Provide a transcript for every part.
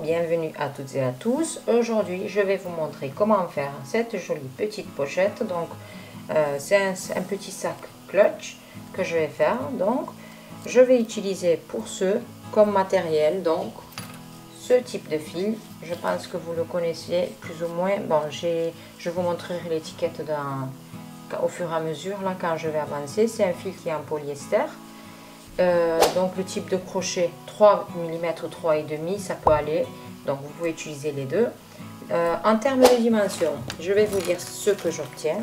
Bonjour, bienvenue à toutes et à tous. Aujourd'hui je vais vous montrer comment faire cette jolie petite pochette. Donc c'est un petit sac clutch que je vais faire. Donc je vais utiliser pour ce comme matériel donc ce type de fil. Je pense que vous le connaissez plus ou moins. Bon, je vous montrerai l'étiquette au fur et à mesure là quand je vais avancer. C'est un fil qui est en polyester. Donc le type de crochet 3 mm 3,5, ça peut aller, donc vous pouvez utiliser les deux. En termes de dimensions, je vais vous dire ce que j'obtiens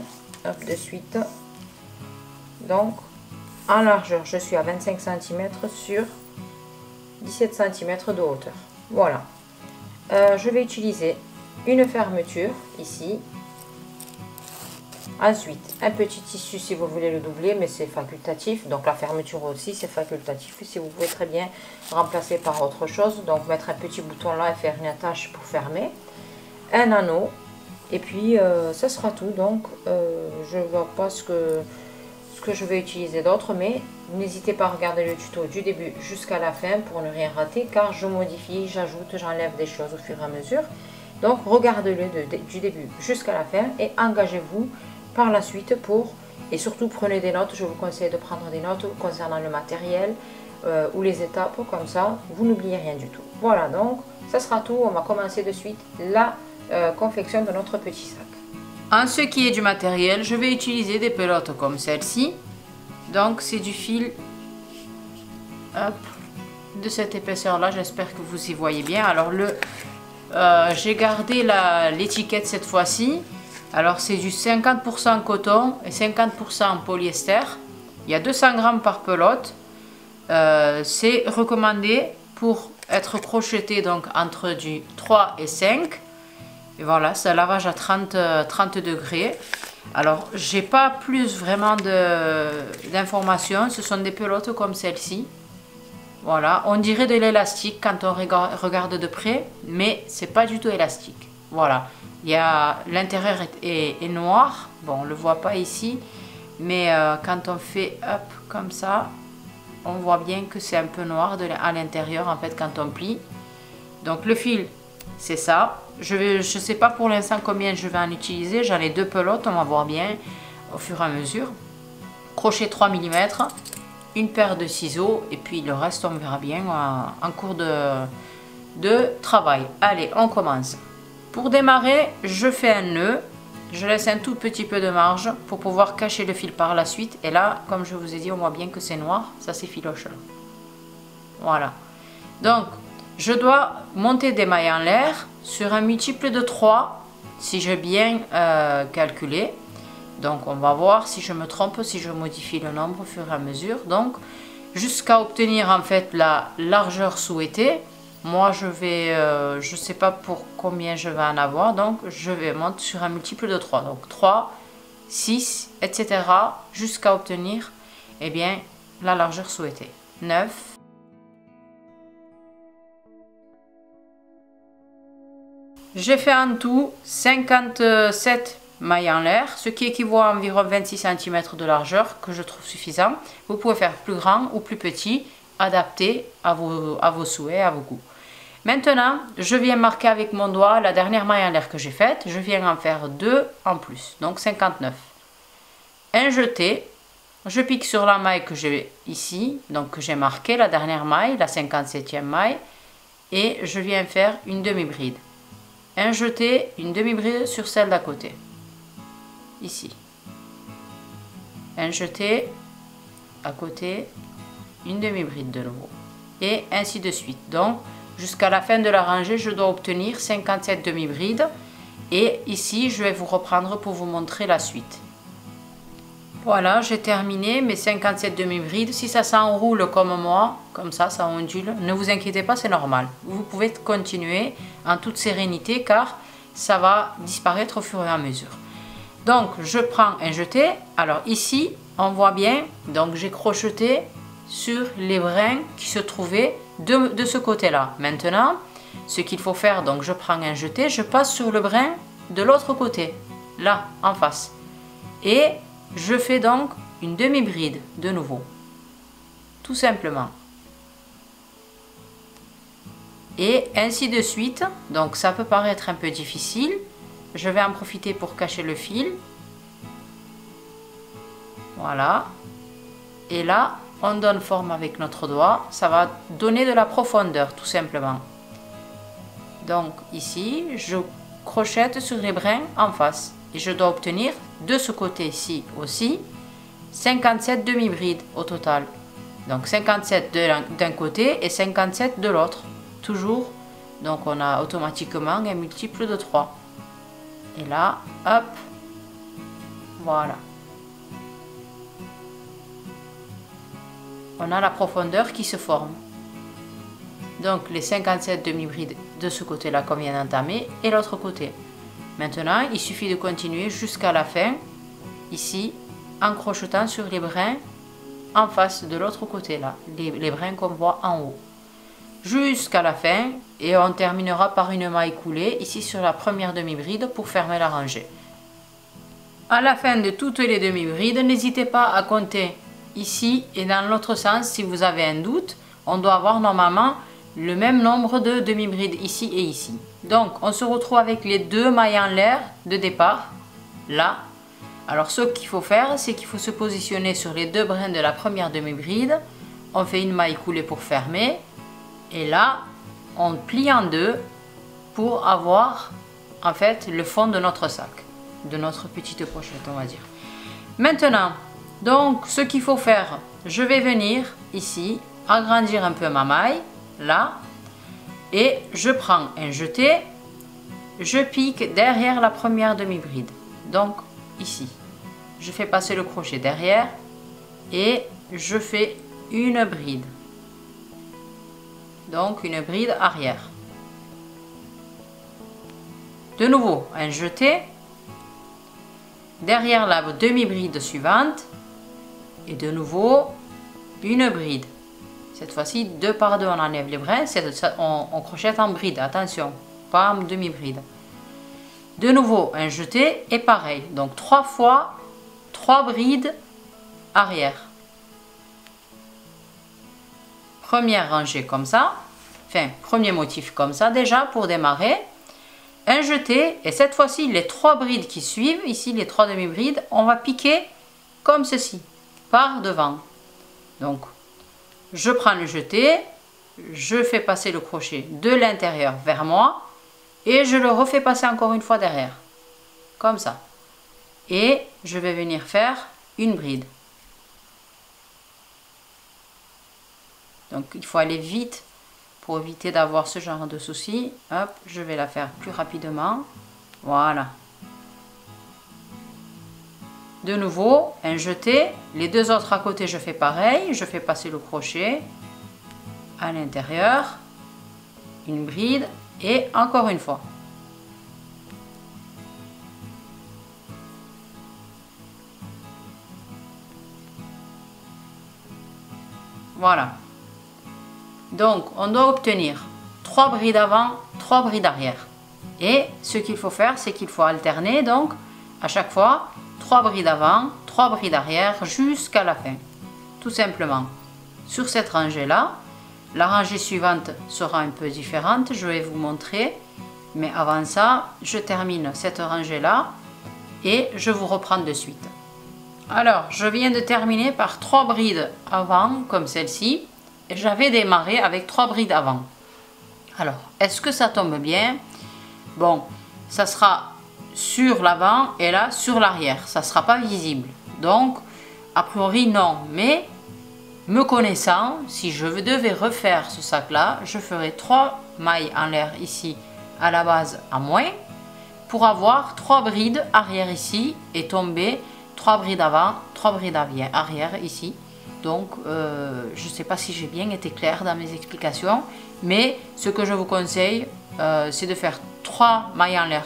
de suite. Donc en largeur je suis à 25 cm sur 17 cm de hauteur. Voilà, je vais utiliser une fermeture ici. Ensuite, un petit tissu si vous voulez le doubler, mais c'est facultatif. Donc la fermeture aussi, c'est facultatif. Si vous pouvez très bien remplacer par autre chose, donc mettre un petit bouton là et faire une attache pour fermer. Un anneau, et puis ça sera tout. Donc je ne vois pas ce que je vais utiliser d'autre, mais n'hésitez pas à regarder le tuto du début jusqu'à la fin pour ne rien rater, car je modifie, j'ajoute, j'enlève des choses au fur et à mesure. Donc regardez-le du début jusqu'à la fin et engagez-vous par la suite et surtout prenez des notes. Je vous conseille de prendre des notes concernant le matériel ou les étapes, comme ça vous n'oubliez rien du tout. Voilà, donc ça sera tout. On va commencer de suite la confection de notre petit sac. En ce qui est du matériel, je vais utiliser des pelotes comme celle-ci. Donc c'est du fil de cette épaisseur là, j'espère que vous y voyez bien. Alors j'ai gardé l'étiquette cette fois-ci. Alors c'est du 50% coton et 50% polyester. Il y a 200 grammes par pelote. C'est recommandé pour être crocheté donc entre du 3 et 5. Et voilà, c'est un lavage à 30 degrés. Alors j'ai pas plus vraiment d'informations. Ce sont des pelotes comme celle-ci. Voilà, on dirait de l'élastique quand on regarde de près, mais c'est pas du tout élastique. Voilà, l'intérieur est noir, bon on le voit pas ici, mais quand on fait hop comme ça, on voit bien que c'est un peu noir à l'intérieur en fait quand on plie. Donc le fil c'est ça, je sais pas pour l'instant combien je vais en utiliser, j'en ai deux pelotes, on va voir bien au fur et à mesure. Crochet 3 mm, une paire de ciseaux et puis le reste on verra bien en cours de travail. Allez, on commence. Pour démarrer, je fais un nœud, je laisse un tout petit peu de marge pour pouvoir cacher le fil par la suite. Et là, comme je vous ai dit, on voit bien que c'est noir, ça c'est filoche. Voilà. Donc, je dois monter des mailles en l'air sur un multiple de 3, si j'ai bien calculé. Donc, on va voir si je me trompe, si je modifie le nombre au fur et à mesure. Donc, jusqu'à obtenir en fait la largeur souhaitée. Moi, je sais pas pour combien je vais en avoir, donc je vais monter sur un multiple de 3. Donc 3, 6, etc. jusqu'à obtenir eh bien, la largeur souhaitée. 9. J'ai fait en tout 57 mailles en l'air, ce qui équivaut à environ 26 cm de largeur, que je trouve suffisant. Vous pouvez faire plus grand ou plus petit, adapté à vos souhaits, à vos goûts. Maintenant, je viens marquer avec mon doigt la dernière maille en l'air que j'ai faite. Je viens en faire 2 en plus, donc 59. Un jeté, je pique sur la maille que j'ai ici, donc que j'ai marquée, la dernière maille, la 57e maille, et je viens faire une demi-bride. Un jeté, une demi-bride sur celle d'à côté. Ici. Un jeté, à côté, une demi-bride de nouveau. Et ainsi de suite. Donc, jusqu'à la fin de la rangée, je dois obtenir 57 demi-brides. Et ici, je vais vous reprendre pour vous montrer la suite. Voilà, j'ai terminé mes 57 demi-brides. Si ça s'enroule comme moi, comme ça, ça ondule, ne vous inquiétez pas, c'est normal. Vous pouvez continuer en toute sérénité car ça va disparaître au fur et à mesure. Donc, je prends un jeté. Alors ici, on voit bien, donc j'ai crocheté sur les brins qui se trouvaient de ce côté là. Maintenant, ce qu'il faut faire, donc je prends un jeté, je passe sur le brin de l'autre côté, là en face, et je fais donc une demi-bride de nouveau, tout simplement. et ainsi de suite. Donc ça peut paraître un peu difficile, je vais en profiter pour cacher le fil, voilà, et là on donne forme avec notre doigt, ça va donner de la profondeur tout simplement. Donc ici je crochète sur les brins en face et je dois obtenir de ce côté-ci aussi 57 demi-brides au total. Donc 57 d'un côté et 57 de l'autre, toujours. Donc on a automatiquement un multiple de 3. Et là, hop, voilà. On a la profondeur qui se forme. Donc les 57 demi-brides de ce côté-là qu'on vient d'entamer et l'autre côté. Maintenant, il suffit de continuer jusqu'à la fin, ici, en crochetant sur les brins en face de l'autre côté là, les brins qu'on voit en haut jusqu'à la fin, et on terminera par une maille coulée ici sur la première demi-bride pour fermer la rangée. À la fin de toutes les demi-brides, n'hésitez pas à compter ici et dans l'autre sens si vous avez un doute. On doit avoir normalement le même nombre de demi-brides ici et ici. Donc on se retrouve avec les deux mailles en l'air de départ là. Alors ce qu'il faut faire, c'est qu'il faut se positionner sur les deux brins de la première demi-bride. On fait une maille coulée pour fermer. Et là, on plie en deux pour avoir en fait le fond de notre sac, de notre petite pochette, on va dire. Maintenant, donc ce qu'il faut faire, je vais venir ici, agrandir un peu ma maille, là. Et je prends un jeté, je pique derrière la première demi-bride. Donc ici, je fais passer le crochet derrière et je fais une bride, donc une bride arrière. De nouveau un jeté derrière la demi-bride suivante et de nouveau une bride. Cette fois-ci 2 par 2, on enlève les brins, on crochète en bride, attention, pas en demi-bride. De nouveau un jeté et pareil, donc 3 fois 3 brides arrière. Première rangée comme ça, enfin premier motif comme ça déjà pour démarrer. Un jeté et cette fois-ci les 3 brides qui suivent, ici les 3 demi-brides, on va piquer comme ceci, par devant. Donc je prends le jeté, je fais passer le crochet de l'intérieur vers moi. Et je le refais passer encore une fois derrière, comme ça. Et je vais venir faire une bride. Donc il faut aller vite pour éviter d'avoir ce genre de soucis. Hop, je vais la faire plus rapidement. Voilà. De nouveau, un jeté. Les deux autres à côté, je fais pareil. Je fais passer le crochet à l'intérieur. Une bride. Et encore une fois. Voilà. Donc on doit obtenir 3 brides avant, 3 brides arrière. Et ce qu'il faut faire, c'est qu'il faut alterner donc à chaque fois 3 brides avant, 3 brides arrière jusqu'à la fin. Tout simplement. Sur cette rangée là. La rangée suivante sera un peu différente, je vais vous montrer. Mais avant ça, je termine cette rangée-là et je vous reprends de suite. Alors, je viens de terminer par 3 brides avant, comme celle-ci. Et j'avais démarré avec 3 brides avant. Alors, est-ce que ça tombe bien? Bon, ça sera sur l'avant et là, sur l'arrière. Ça ne sera pas visible. Donc, a priori, non. Mais... me connaissant, si je devais refaire ce sac-là, je ferai 3 mailles en l'air ici à la base à moins pour avoir 3 brides arrière ici et tomber 3 brides avant, 3 brides arrière ici. Donc, je ne sais pas si j'ai bien été claire dans mes explications, mais ce que je vous conseille, c'est de faire 3 mailles en l'air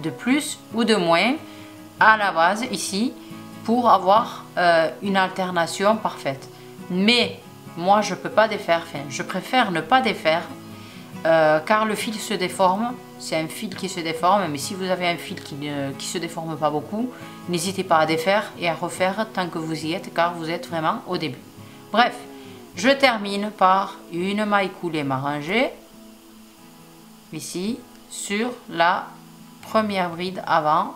de plus ou de moins à la base ici pour avoir une alternation parfaite. Mais moi je peux pas défaire, enfin, je préfère ne pas défaire car le fil se déforme, c'est un fil qui se déforme, mais si vous avez un fil qui se déforme pas beaucoup, n'hésitez pas à défaire et à refaire tant que vous y êtes car vous êtes vraiment au début. Bref, je termine par une maille coulée ma rangée, ici sur la première bride avant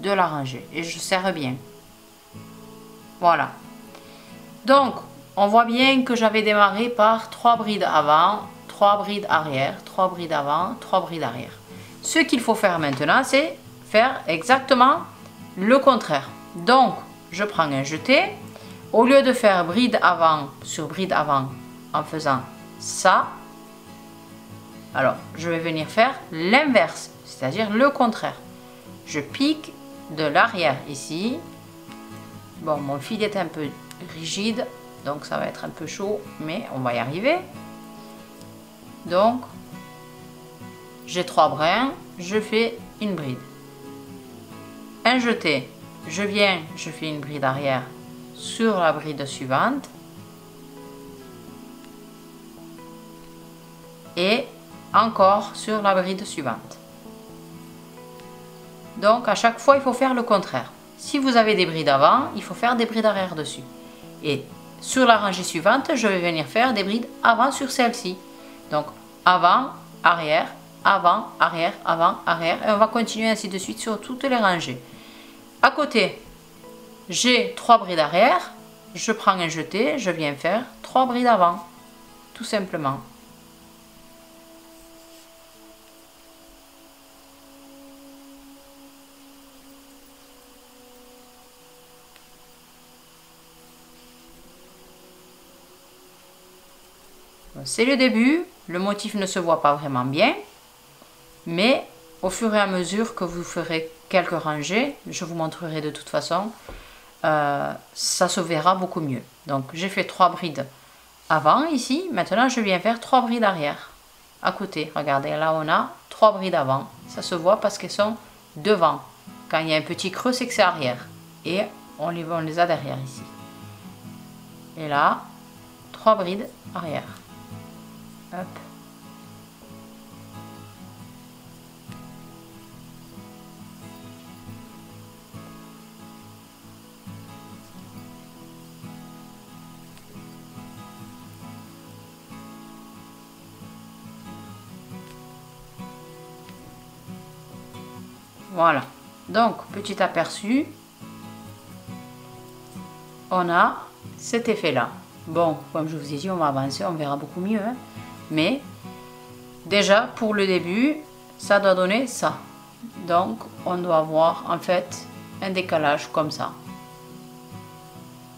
de la rangée et je serre bien. Voilà, donc on voit bien que j'avais démarré par 3 brides avant, 3 brides arrière, 3 brides avant, 3 brides arrière. Ce qu'il faut faire maintenant, c'est faire exactement le contraire. Donc je prends un jeté, au lieu de faire bride avant sur bride avant en faisant ça, alors je vais venir faire l'inverse, c'est-à-dire le contraire. Je pique de l'arrière ici. Bon, mon fil est un peu rigide, donc ça va être un peu chaud, mais on va y arriver. Donc, j'ai 3 brins, je fais une bride. Un jeté, je viens, je fais une bride arrière sur la bride suivante. Et encore sur la bride suivante. Donc, à chaque fois, il faut faire le contraire. Si vous avez des brides avant, il faut faire des brides arrière dessus. Et sur la rangée suivante, je vais venir faire des brides avant sur celle-ci. Donc, avant, arrière, avant, arrière, avant, arrière. Et on va continuer ainsi de suite sur toutes les rangées. À côté, j'ai 3 brides arrière. Je prends un jeté, je viens faire 3 brides avant. Tout simplement. C'est le début, le motif ne se voit pas vraiment bien, mais au fur et à mesure que vous ferez quelques rangées, je vous montrerai de toute façon, ça se verra beaucoup mieux. Donc j'ai fait 3 brides avant ici, maintenant je viens faire 3 brides arrière, à côté. Regardez, là on a 3 brides avant, ça se voit parce qu'elles sont devant. Quand il y a un petit creux, c'est que c'est arrière, et on les a derrière ici. Et là, 3 brides arrière. Hop. Voilà, donc petit aperçu, on a cet effet là. Bon, comme je vous ai dit, on va avancer, on verra beaucoup mieux, hein. Mais déjà pour le début, ça doit donner ça. Donc on doit avoir en fait un décalage comme ça.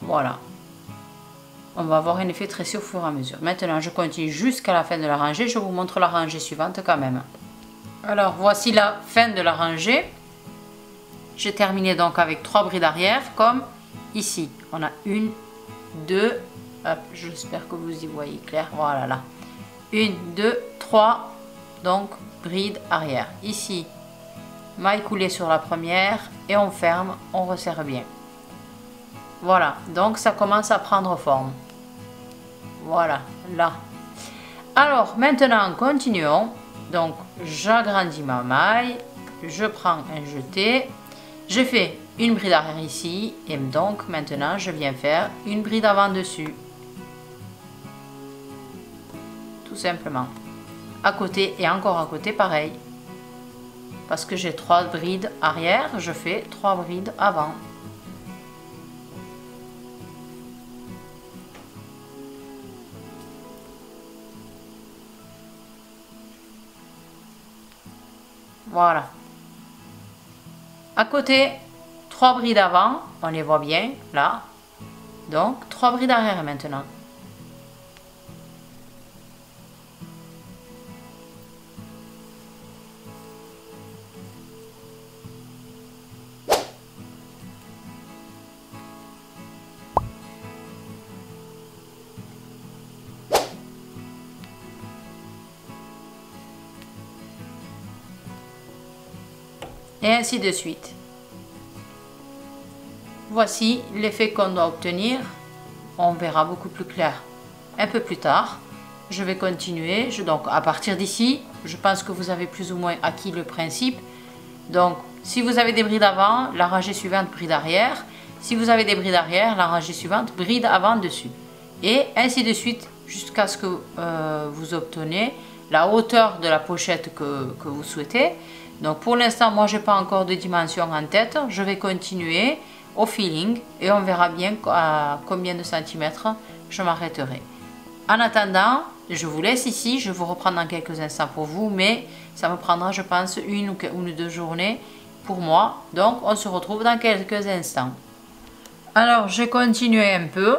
Voilà. On va avoir un effet tressé au fur et à mesure. Maintenant je continue jusqu'à la fin de la rangée. Je vous montre la rangée suivante quand même. Alors voici la fin de la rangée. J'ai terminé donc avec 3 brides arrière comme ici. On a 1, 2, hop, j'espère que vous y voyez clair. Voilà là. 1, 2, 3, donc bride arrière. Ici, maille coulée sur la première et on ferme, on resserre bien. Voilà, donc ça commence à prendre forme. Voilà, là. Alors, maintenant, continuons. Donc, j'agrandis ma maille, je prends un jeté, j'ai fait une bride arrière ici et donc maintenant, je viens faire une bride avant dessus. Simplement à côté et encore à côté pareil parce que j'ai 3 brides arrière, je fais 3 brides avant. Voilà, à côté 3 brides avant, on les voit bien là, donc 3 brides arrière maintenant. Et ainsi de suite. Voici l'effet qu'on doit obtenir. On verra beaucoup plus clair un peu plus tard. Je vais continuer. Donc à partir d'ici, je pense que vous avez plus ou moins acquis le principe. Donc si vous avez des brides avant, la rangée suivante bride arrière. Si vous avez des brides arrière, la rangée suivante bride avant dessus. Et ainsi de suite jusqu'à ce que vous obtenez la hauteur de la pochette que vous souhaitez. Donc pour l'instant, moi j'ai pas encore de dimension en tête, je vais continuer au feeling et on verra bien à combien de centimètres je m'arrêterai. En attendant, je vous laisse ici, je vous reprends dans quelques instants pour vous, mais ça me prendra je pense une ou deux journées pour moi. Donc on se retrouve dans quelques instants. Alors j'ai continué un peu,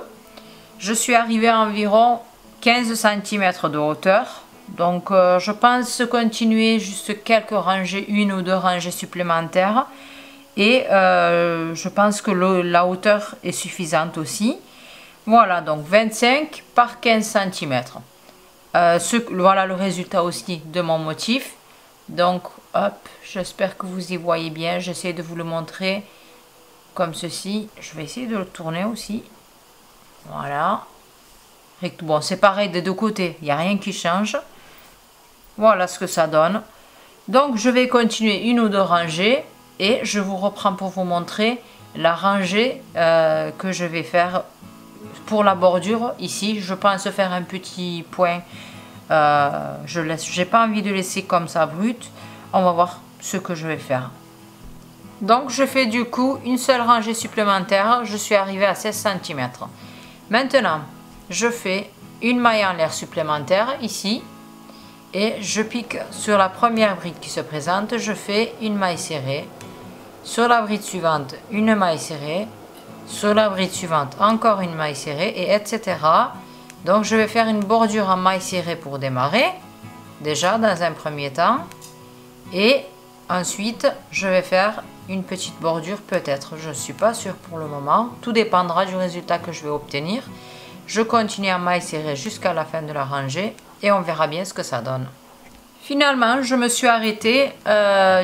je suis arrivée à environ 15 cm de hauteur. Donc je pense continuer juste quelques rangées, une ou deux rangées supplémentaires. Et je pense que la hauteur est suffisante aussi. Voilà, donc 25 par 15 cm. Voilà le résultat aussi de mon motif. Donc hop, j'espère que vous y voyez bien. J'essaie de vous le montrer comme ceci. Je vais essayer de le tourner aussi. Voilà. Bon, c'est pareil des deux côtés. Il n'y a rien qui change. Voilà ce que ça donne. Donc je vais continuer une ou deux rangées et je vous reprends pour vous montrer la rangée que je vais faire pour la bordure. Ici je pense faire un petit point, j'ai pas envie de laisser comme ça brut. On va voir ce que je vais faire. Donc je fais du coup une seule rangée supplémentaire, je suis arrivée à 16 cm. Maintenant je fais une maille en l'air supplémentaire ici. Et je pique sur la première bride qui se présente, je fais une maille serrée. Sur la bride suivante, une maille serrée. Sur la bride suivante, encore une maille serrée, et etc. Donc je vais faire une bordure en maille serrée pour démarrer, déjà dans un premier temps. Et ensuite, je vais faire une petite bordure peut-être, je ne suis pas sûre pour le moment. Tout dépendra du résultat que je vais obtenir. Je continue en maille serrée jusqu'à la fin de la rangée. Et on verra bien ce que ça donne. Finalement, je me suis arrêtée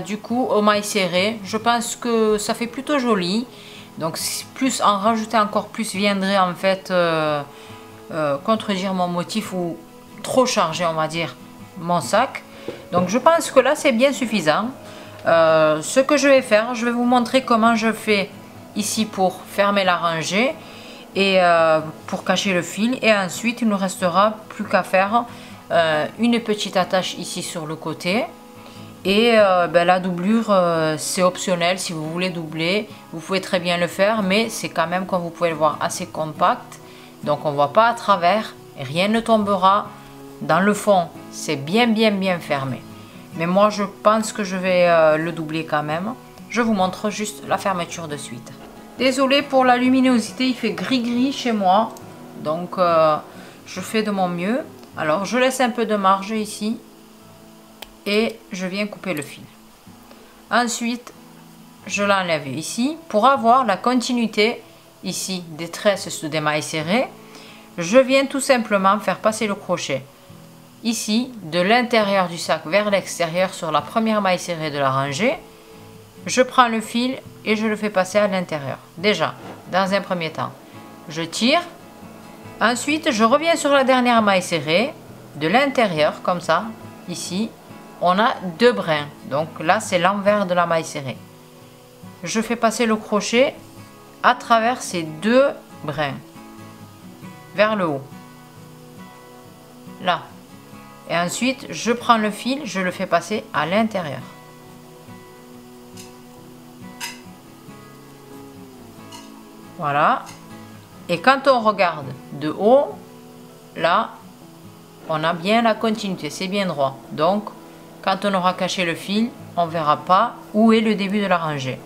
du coup aux mailles serrées. Je pense que ça fait plutôt joli. Donc plus en rajouter encore plus viendrait en fait contredire mon motif ou trop charger on va dire mon sac. Donc je pense que là c'est bien suffisant. Ce que je vais faire, je vais vous montrer comment je fais ici pour fermer la rangée et pour cacher le fil. Et ensuite il ne restera plus qu'à faire une petite attache ici sur le côté et ben, la doublure c'est optionnel. Si vous voulez doubler vous pouvez très bien le faire, mais c'est quand même, comme vous pouvez le voir, assez compact, donc on ne voit pas à travers, rien ne tombera dans le fond, c'est bien fermé. Mais moi je pense que je vais le doubler quand même. Je vous montre juste la fermeture de suite. Désolée pour la luminosité, il fait gris chez moi, donc je fais de mon mieux. Alors je laisse un peu de marge ici et je viens couper le fil. Ensuite je l'enlève ici pour avoir la continuité ici des tresses sous des mailles serrées. Je viens tout simplement faire passer le crochet ici de l'intérieur du sac vers l'extérieur sur la première maille serrée de la rangée. Je prends le fil et je le fais passer à l'intérieur, déjà dans un premier temps. Je tire, ensuite je reviens sur la dernière maille serrée de l'intérieur comme ça. Ici on a deux brins, donc là c'est l'envers de la maille serrée. Je fais passer le crochet à travers ces deux brins vers le haut là, et ensuite je prends le fil, je le fais passer à l'intérieur. Voilà, et quand on regarde de haut, là, on a bien la continuité, c'est bien droit. Donc, quand on aura caché le fil, on ne verra pas où est le début de la rangée.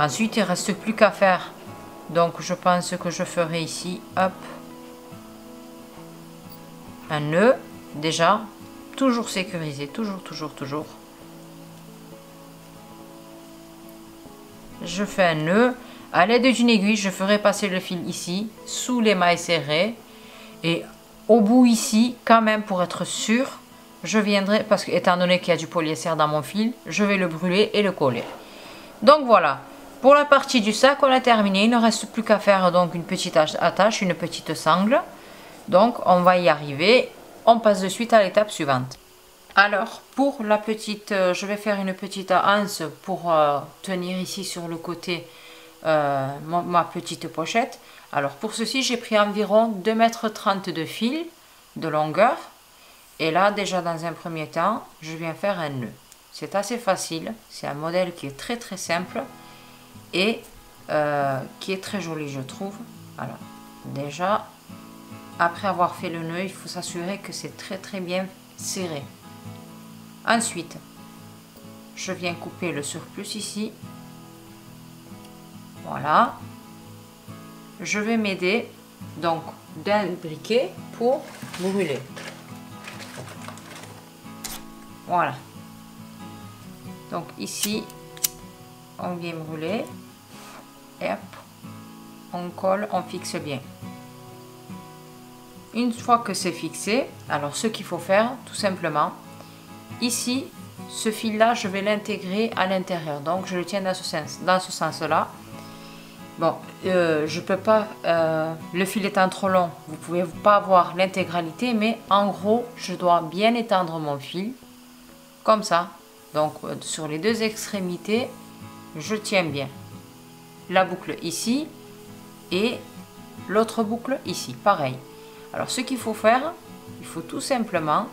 Ensuite, il ne reste plus qu'à faire. Donc, je pense que je ferai ici, hop, un nœud, déjà, toujours sécurisé, toujours. Je fais un nœud. À l'aide d'une aiguille, je ferai passer le fil ici, sous les mailles serrées. Et au bout ici, quand même pour être sûr, je viendrai, parce que étant donné qu'il y a du polyester dans mon fil, je vais le brûler et le coller. Donc voilà, pour la partie du sac, on a terminé. Il ne reste plus qu'à faire donc une petite attache, une petite sangle. Donc on va y arriver. On passe de suite à l'étape suivante. Alors pour la petite, je vais faire une petite anse pour tenir ici sur le côté ma petite pochette. Alors pour ceci j'ai pris environ 2,30 m de fil de longueur Et là, déjà dans un premier temps, je viens faire un nœud. C'est assez facile, c'est un modèle qui est très très simple et qui est très joli, je trouve. Alors, déjà, après avoir fait le nœud, il faut s'assurer que c'est très très bien serré. Ensuite, je viens couper le surplus ici. Voilà. Je vais m'aider donc d'un briquet pour brûler. Voilà. Donc ici, on vient brûler. Et hop, on colle, on fixe bien. Une fois que c'est fixé, alors ce qu'il faut faire, tout simplement, ici, ce fil-là, je vais l'intégrer à l'intérieur. Donc, je le tiens dans ce sens, là. Bon, je peux pas... le fil étant trop long, vous pouvez pas avoir l'intégralité, mais en gros, je dois bien étendre mon fil, comme ça. Donc, sur les deux extrémités, je tiens bien la boucle ici et l'autre boucle ici, pareil. Alors, ce qu'il faut faire, il faut tout simplement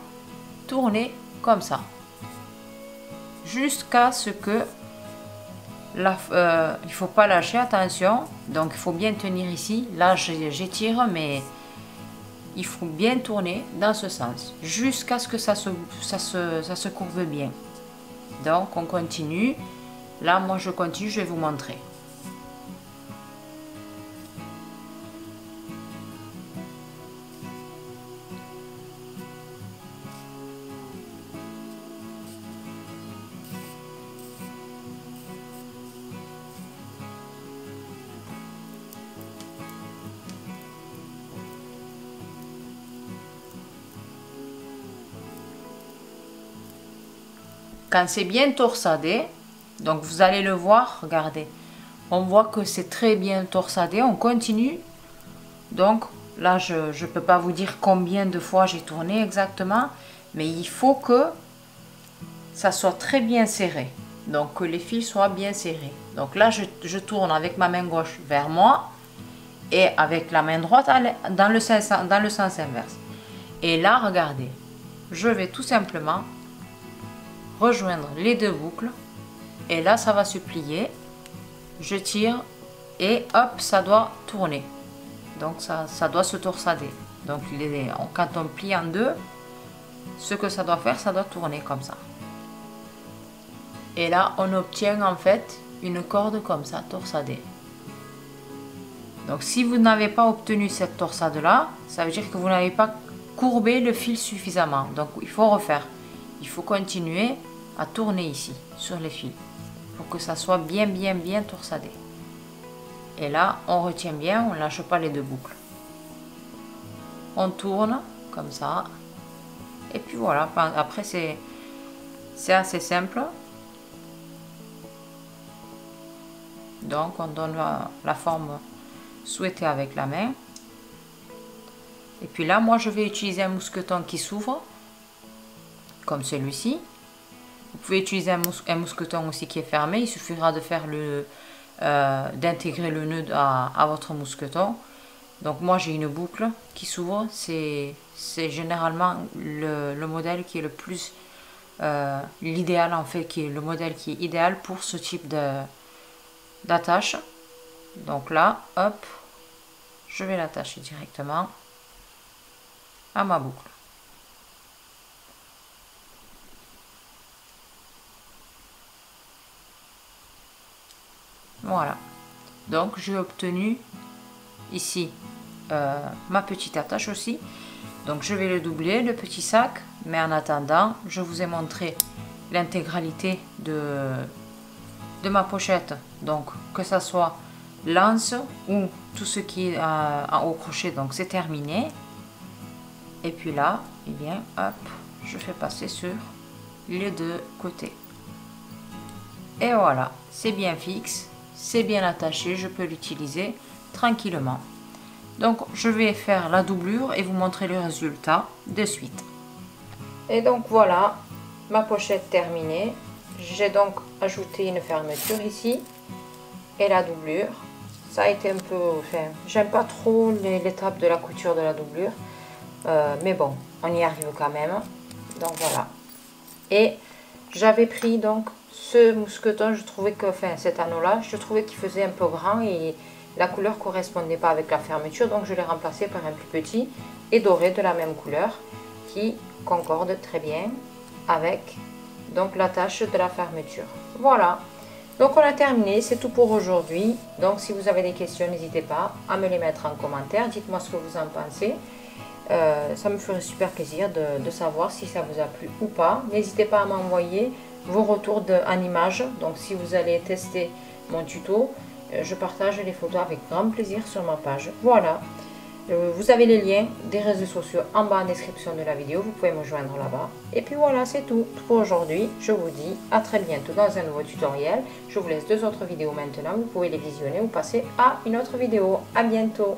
tourner comme ça jusqu'à ce que il faut pas lâcher, attention, donc il faut bien tenir ici. Là j'étire, mais il faut bien tourner dans ce sens jusqu'à ce que ça se courbe bien. Donc on continue. Là moi je continue, je vais vous montrer. Quand c'est bien torsadé, donc vous allez le voir, regardez, on voit que c'est très bien torsadé, on continue. Donc là, je ne peux pas vous dire combien de fois j'ai tourné exactement, mais il faut que ça soit très bien serré, donc que les fils soient bien serrés. Donc là, je tourne avec ma main gauche vers moi et avec la main droite dans le sens inverse. Et là, regardez, je vais tout simplement rejoindre les deux boucles et là ça va se plier, je tire et hop, ça doit tourner, donc ça doit se torsader. Donc quand on plie en deux, ce que ça doit faire, ça doit tourner comme ça, et là on obtient en fait une corde comme ça torsadée. Donc si vous n'avez pas obtenu cette torsade là, ça veut dire que vous n'avez pas courbé le fil suffisamment, donc il faut refaire, il faut continuer à tourner ici sur les fils pour que ça soit bien torsadé. Et là on retient bien, on lâche pas les deux boucles, on tourne comme ça et puis voilà. Après c'est assez simple, donc on donne la forme souhaitée avec la main. Et puis là moi je vais utiliser un mousqueton qui s'ouvre comme celui-ci. Vous pouvez utiliser un mousqueton aussi qui est fermé, il suffira de faire d'intégrer le nœud à votre mousqueton. Donc moi j'ai une boucle qui s'ouvre, c'est généralement le modèle qui est le plus l'idéal, en fait, qui est le modèle qui est idéal pour ce type d'attache. Donc là hop, je vais l'attacher directement à ma boucle. Voilà, donc j'ai obtenu ici ma petite attache aussi. Donc je vais le doubler, le petit sac, mais en attendant je vous ai montré l'intégralité de ma pochette, donc que ça soit lance ou tout ce qui est au crochet. Donc c'est terminé, et puis là et bien hop, je fais passer sur les deux côtés et voilà, c'est bien fixe, c'est bien attaché, je peux l'utiliser tranquillement. Donc je vais faire la doublure et vous montrer le résultat de suite. Et donc voilà, ma pochette terminée. J'ai donc ajouté une fermeture ici et la doublure. Ça a été un peu... Enfin, j'aime pas trop l'étape de la couture de la doublure, mais bon, on y arrive quand même. Donc voilà. Et j'avais pris donc ce mousqueton, je trouvais que, enfin cet anneau-là, je trouvais qu'il faisait un peu grand et la couleur correspondait pas avec la fermeture, donc je l'ai remplacé par un plus petit et doré de la même couleur qui concorde très bien avec donc la tâche de la fermeture. Voilà, donc on a terminé, c'est tout pour aujourd'hui. Donc si vous avez des questions, n'hésitez pas à me les mettre en commentaire, dites-moi ce que vous en pensez. Ça me ferait super plaisir de savoir si ça vous a plu ou pas. N'hésitez pas à m'envoyer vos retours en images. Donc si vous allez tester mon tuto, je partage les photos avec grand plaisir sur ma page. Voilà, vous avez les liens des réseaux sociaux en bas en description de la vidéo, vous pouvez me joindre là-bas. Et puis voilà, c'est tout pour aujourd'hui. Je vous dis à très bientôt dans un nouveau tutoriel. Je vous laisse deux autres vidéos maintenant, vous pouvez les visionner ou passer à une autre vidéo. À bientôt.